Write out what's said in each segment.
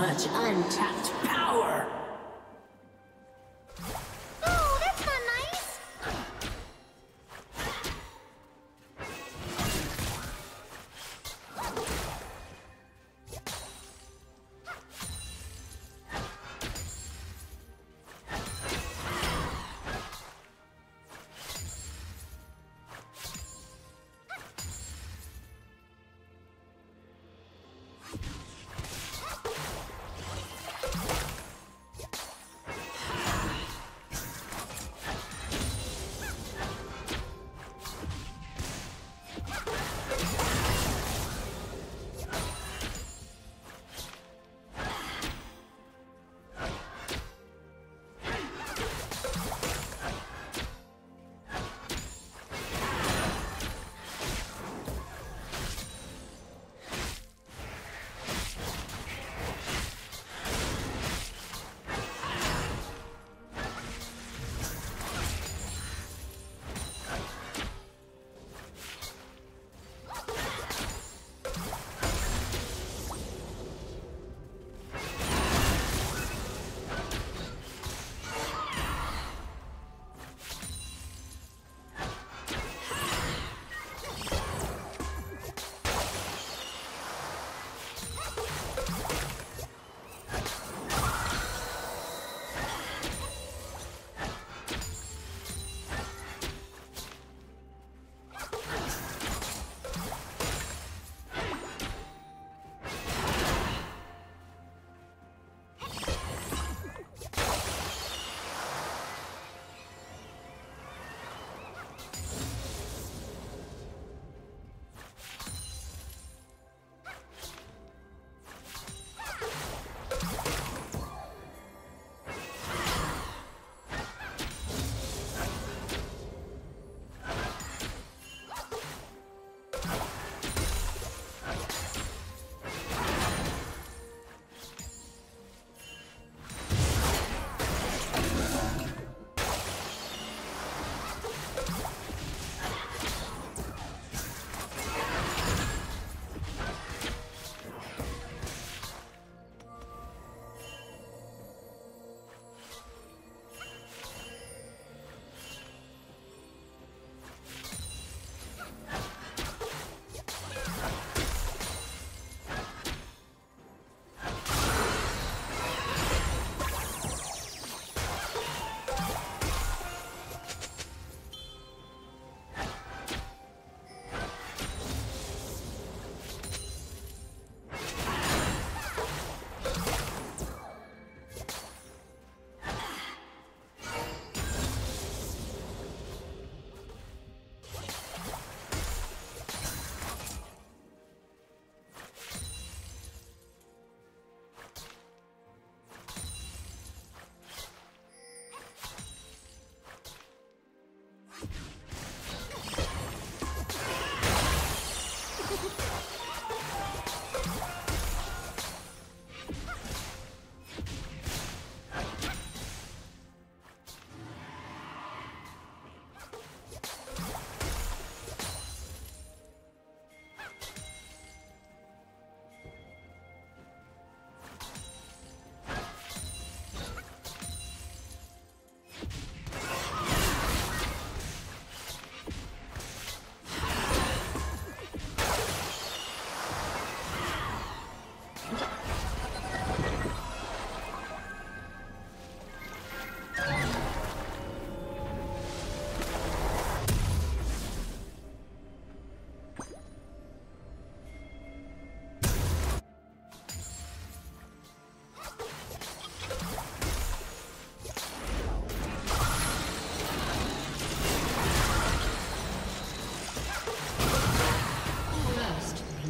much untapped power!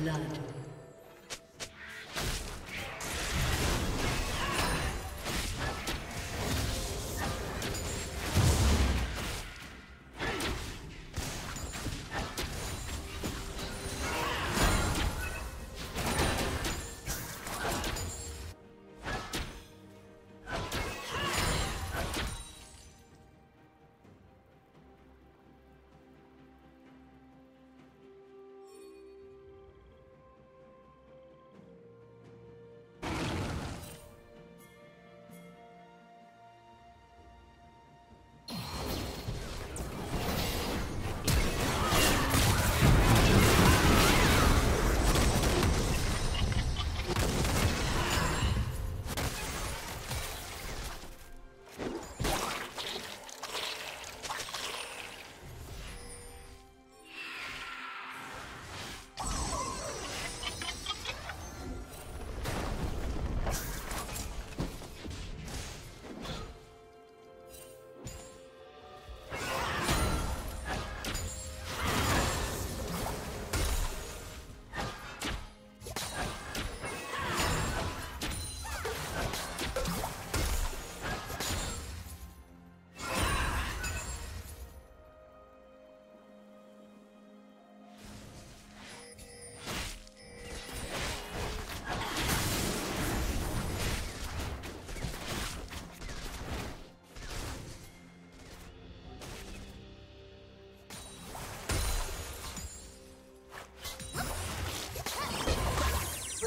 Blood.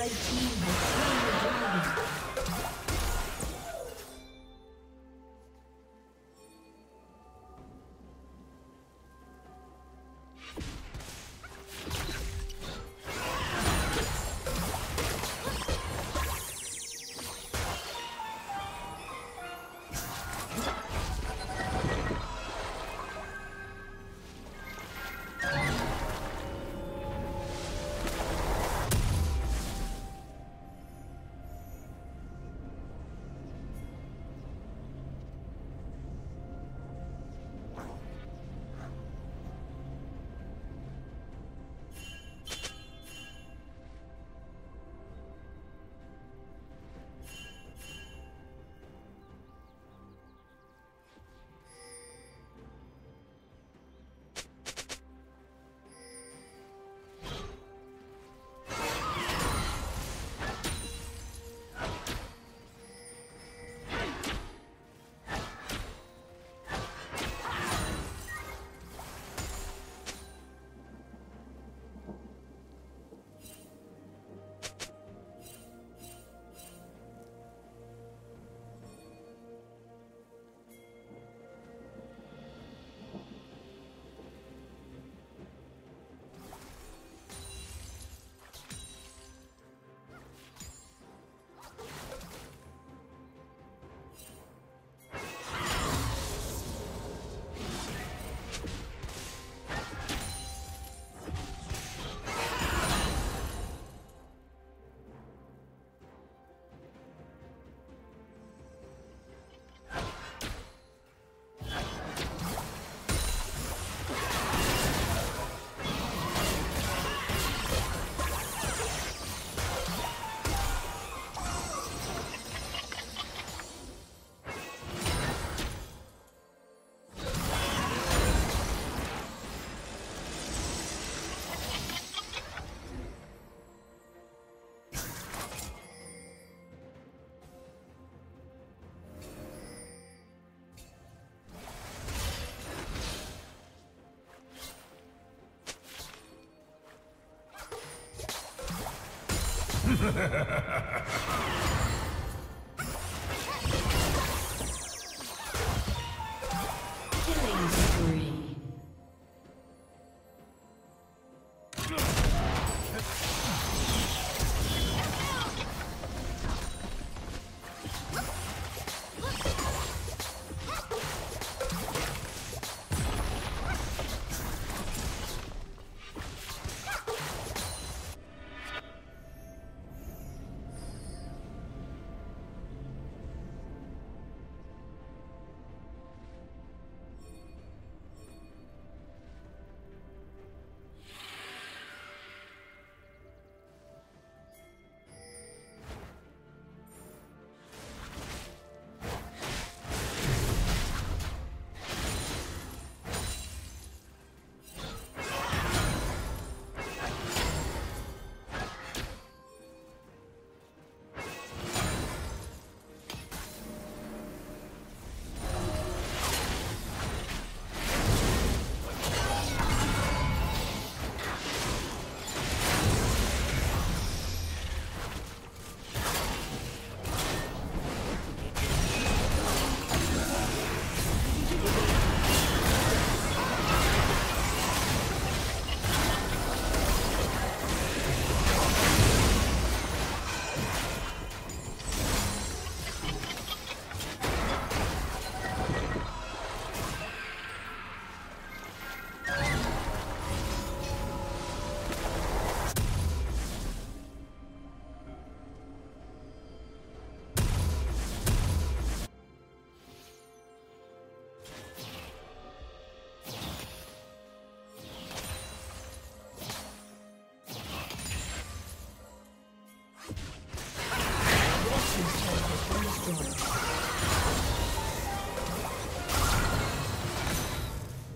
Red team has slain the dragon. Ha ha ha ha ha!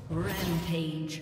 Rampage.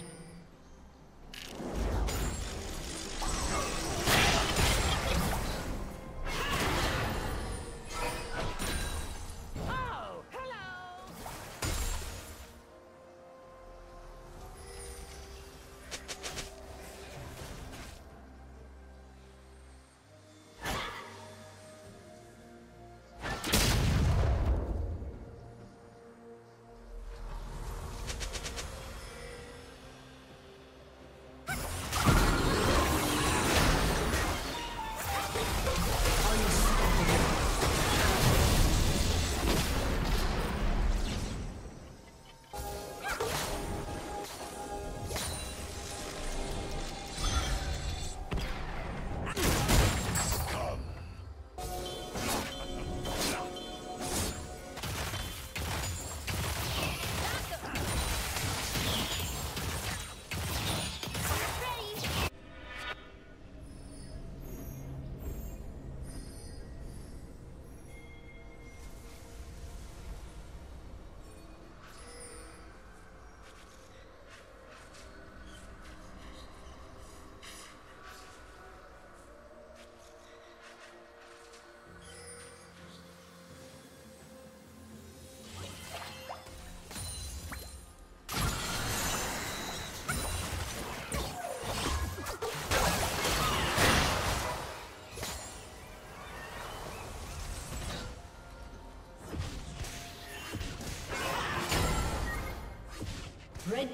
Red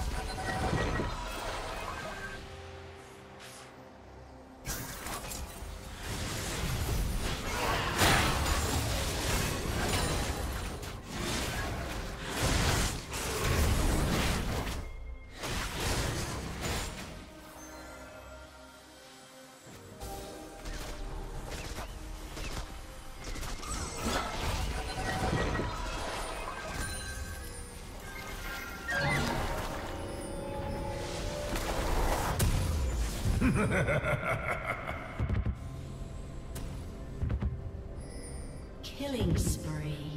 Killing spree.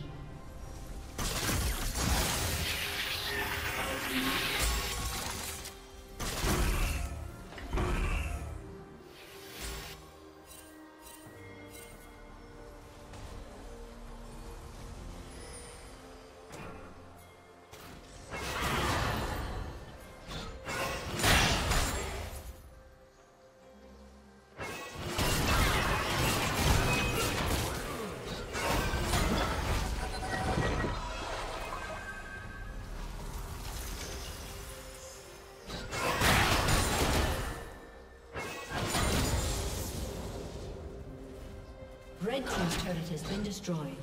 Red team's turret has been destroyed.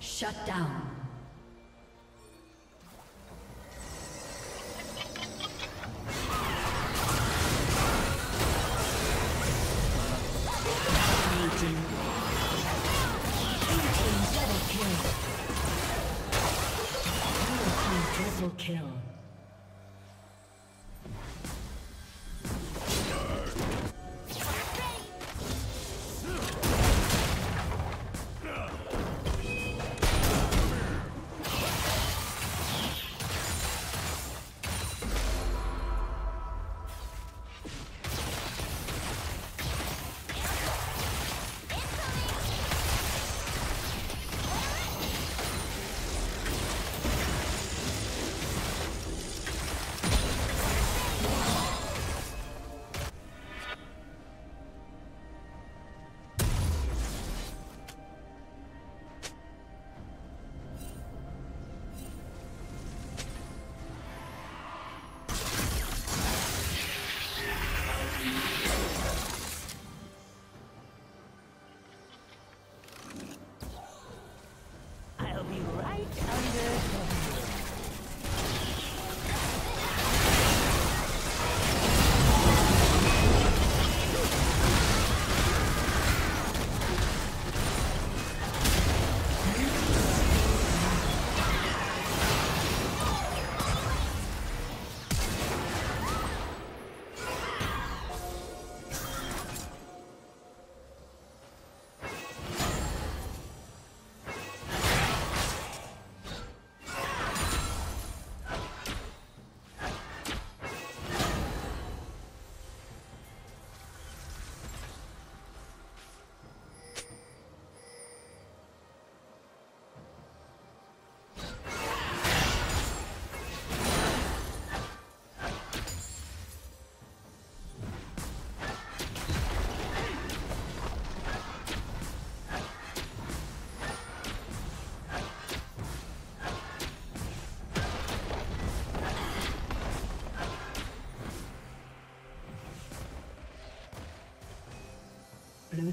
Shut down. Kill. Blue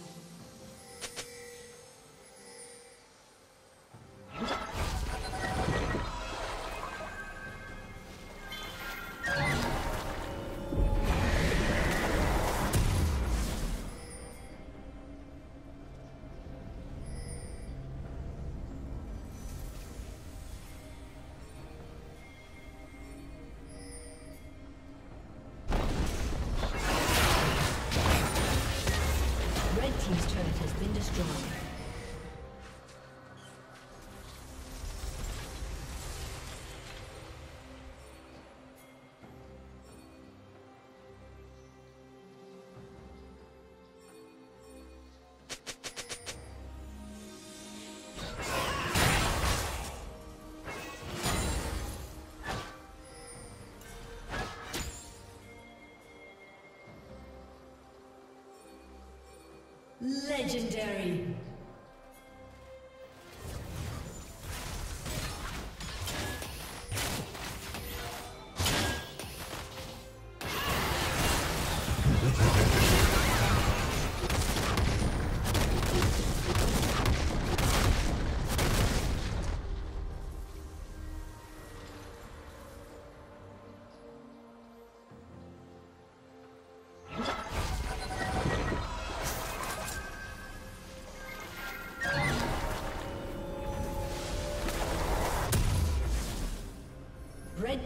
Legendary. Red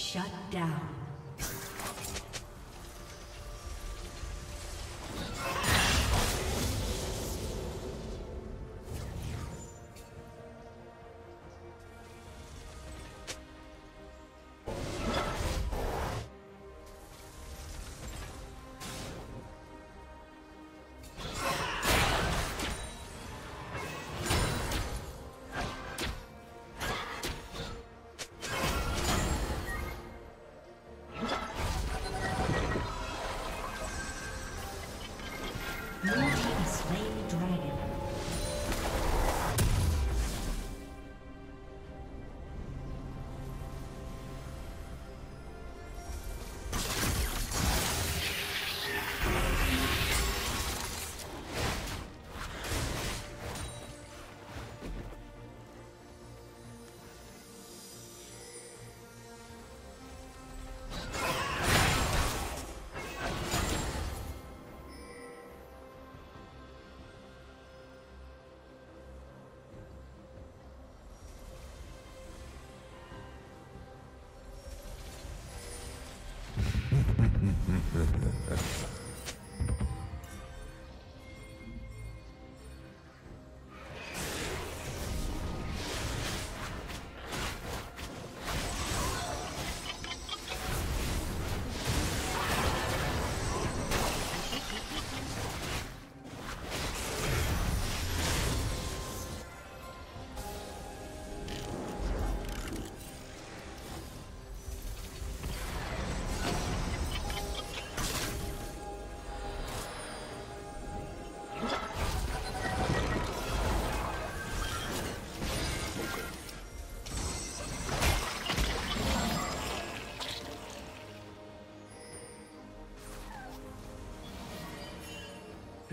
Shut down.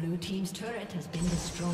Blue team's turret has been destroyed.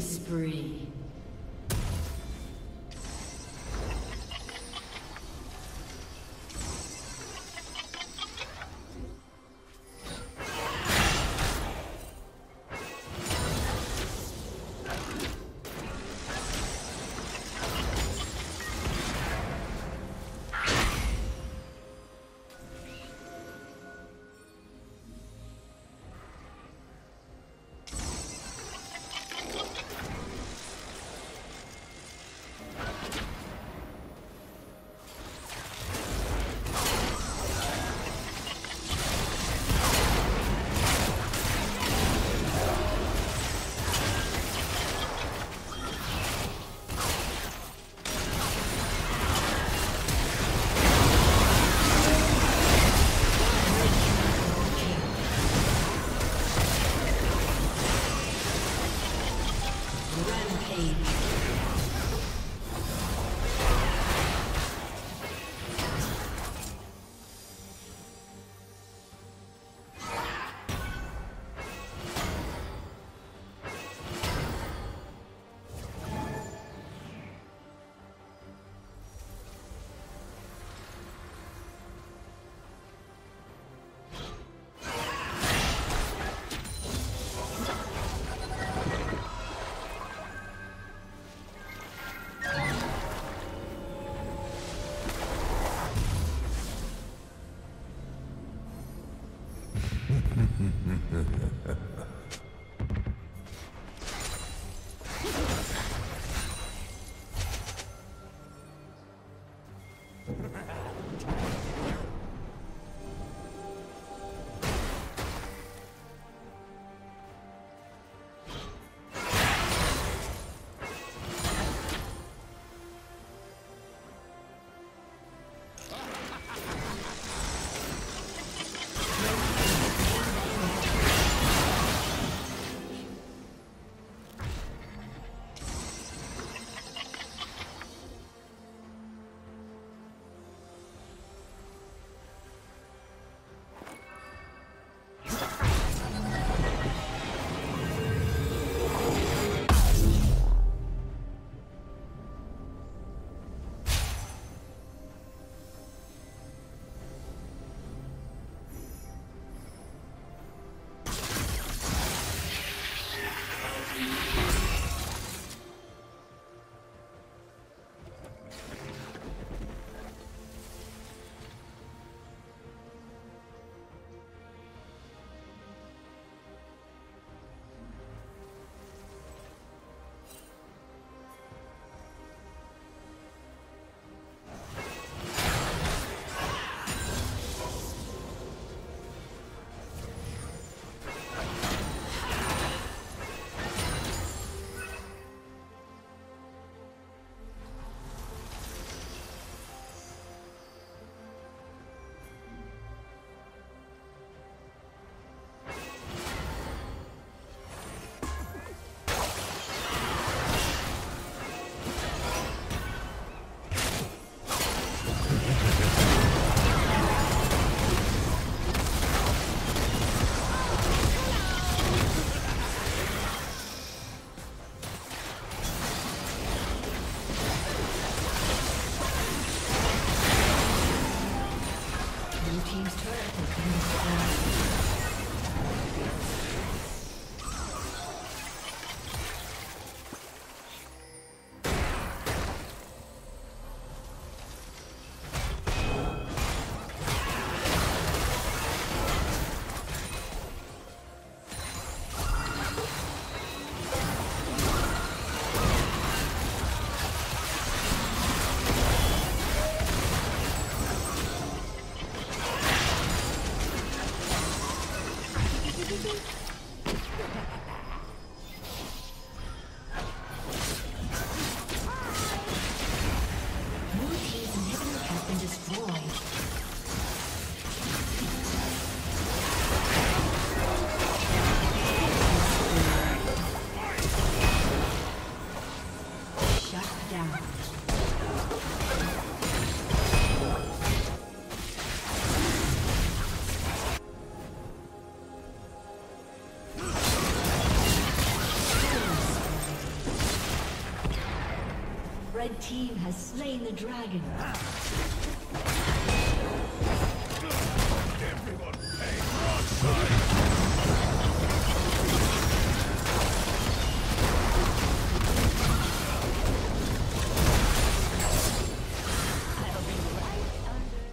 Spree. Red team has slain the dragon. Everyone pay broadside. I'll be right under.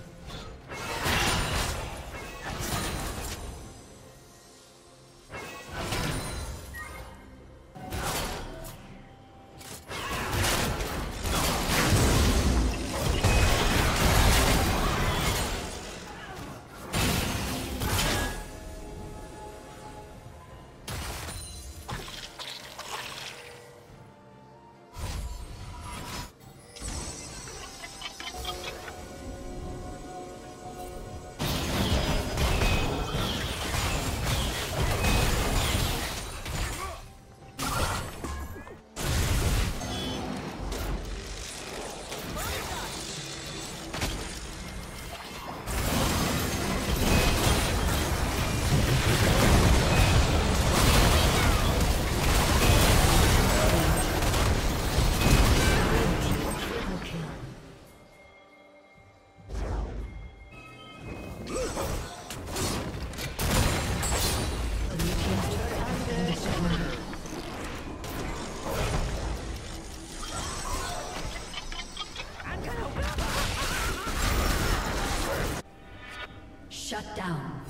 Shut down.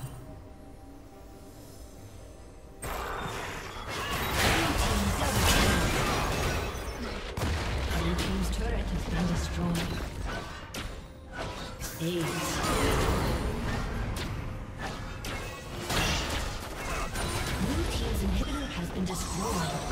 Blue team's turret has been destroyed. Blue team's inhibitor has been destroyed.